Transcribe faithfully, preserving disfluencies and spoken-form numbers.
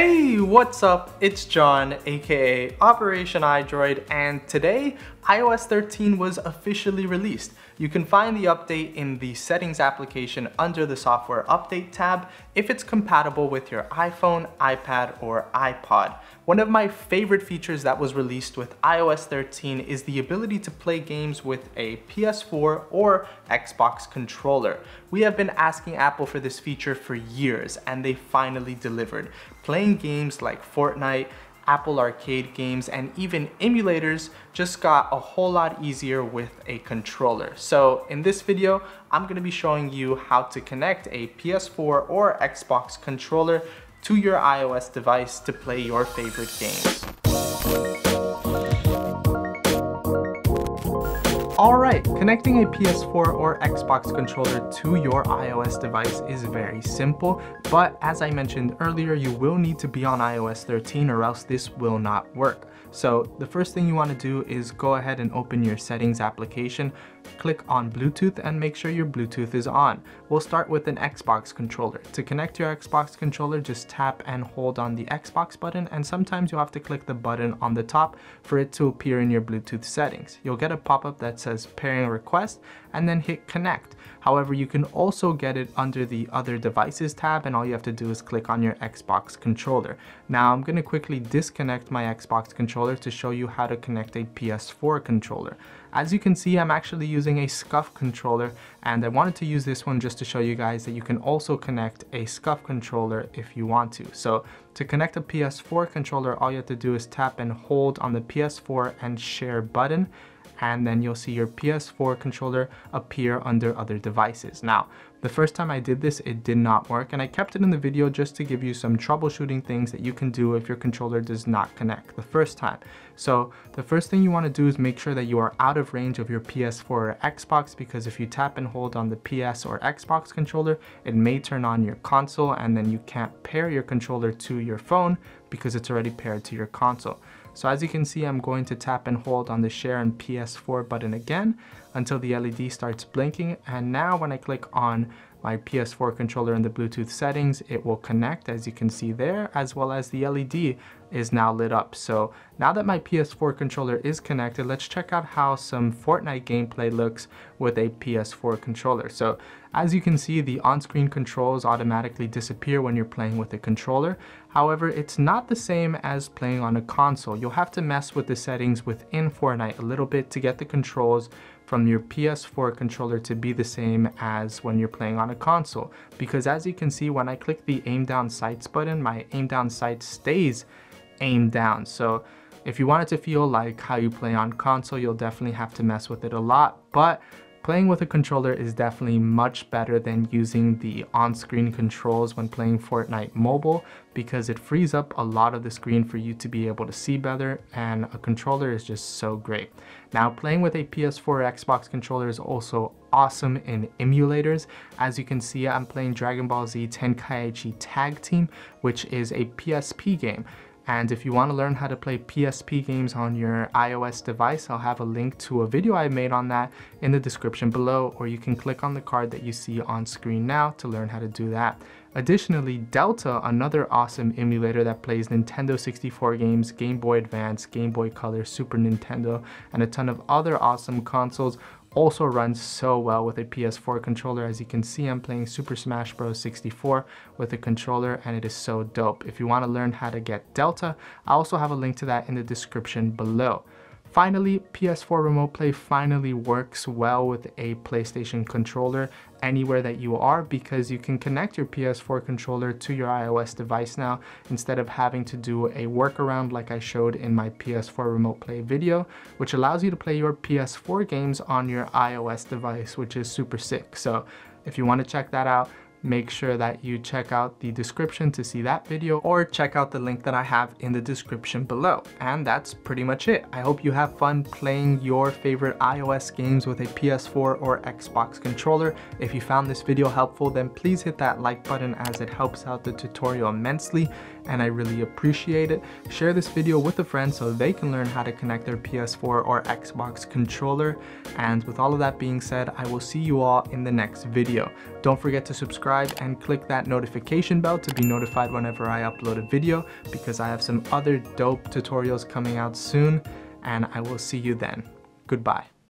Hey, what's up? It's John, aka Operation iDroid, and today i O S thirteen was officially released. You can find the update in the settings application under the software update tab if it's compatible with your iPhone, iPad, or iPod. One of my favorite features that was released with i O S thirteen is the ability to play games with a P S four or Xbox controller. We have been asking Apple for this feature for years, and they finally delivered. Playing games like Fortnite, Apple Arcade games, and even emulators just got a whole lot easier with a controller. So in this video, I'm gonna be showing you how to connect a P S four or Xbox controller to your iOS device to play your favorite games. All right, connecting a P S four or Xbox controller to your iOS device is very simple, but as I mentioned earlier, you will need to be on i O S thirteen or else this will not work. So the first thing you want to do is go ahead and open your settings application, click on Bluetooth, and make sure your Bluetooth is on. We'll start with an Xbox controller. To connect your Xbox controller, just tap and hold on the Xbox button, and sometimes you'll have to click the button on the top for it to appear in your Bluetooth settings. You'll get a pop-up that says pairing request, and then hit connect. However, you can also get it under the other devices tab, and all you have to do is click on your Xbox controller. Now I'm going to quickly disconnect my Xbox controller to show you how to connect a P S four controller. As you can see, I'm actually using a SCUF controller, and I wanted to use this one just to show you guys that you can also connect a SCUF controller if you want to. So to connect a P S four controller, all you have to do is tap and hold on the P S four and share button, and then you'll see your P S four controller appear under other devices. Now, the first time I did this, it did not work, and I kept it in the video just to give you some troubleshooting things that you can do if your controller does not connect the first time. So the first thing you want to do is make sure that you are out of range of your P S four or Xbox, because if you tap and hold on the P S or Xbox controller, it may turn on your console, and then you can't pair your controller to your phone because it's already paired to your console. So as you can see, I'm going to tap and hold on the share and P S four button again until the L E D starts blinking. And now when I click on my P S four controller in the Bluetooth settings, it will connect, as you can see there, as well as the L E D is now lit up. So now that my P S four controller is connected, let's check out how some Fortnite gameplay looks with a P S four controller. So as you can see, the on-screen controls automatically disappear when you're playing with a controller. However, it's not the same as playing on a console. You'll have to mess with the settings within Fortnite a little bit to get the controls from your P S four controller to be the same as when you're playing on a console. Because as you can see, when I click the aim down sights button, my aim down sights stays aimed down. So if you want it to feel like how you play on console, you'll definitely have to mess with it a lot, but playing with a controller is definitely much better than using the on-screen controls when playing Fortnite mobile, because it frees up a lot of the screen for you to be able to see better, and a controller is just so great. Now, playing with a P S four or Xbox controller is also awesome in emulators. As you can see, I'm playing Dragon Ball Z Tenkaichi Tag Team, which is a P S P game. And if you want to learn how to play P S P games on your iOS device, I'll have a link to a video I made on that in the description below, or you can click on the card that you see on screen now to learn how to do that. Additionally, Delta, another awesome emulator that plays Nintendo sixty-four games, Game Boy Advance, Game Boy Color, Super Nintendo, and a ton of other awesome consoles, also runs so well with a P S four controller. As you can see, I'm playing Super Smash Bros. sixty-four with a controller, and it is so dope. If you want to learn how to get Delta, I also have a link to that in the description below. Finally, P S four Remote Play finally works well with a PlayStation controller anywhere that you are, because you can connect your P S four controller to your iOS device now, instead of having to do a workaround like I showed in my P S four Remote Play video, which allows you to play your P S four games on your iOS device, which is super sick. So if you want to check that out, make sure that you check out the description to see that video, or check out the link that I have in the description below. And that's pretty much it. I hope you have fun playing your favorite iOS games with a P S four or Xbox controller. If you found this video helpful, then please hit that like button, as it helps out the tutorial immensely, and I really appreciate it. Share this video with a friend so they can learn how to connect their P S four or Xbox controller. And with all of that being said, I will see you all in the next video. Don't forget to subscribe and click that notification bell to be notified whenever I upload a video, because I have some other dope tutorials coming out soon, and I will see you then. Goodbye.